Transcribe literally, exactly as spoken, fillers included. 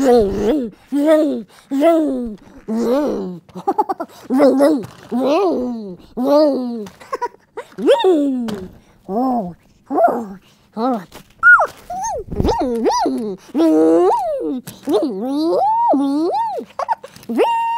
vroom, vroom, vroom, vroom, vroom,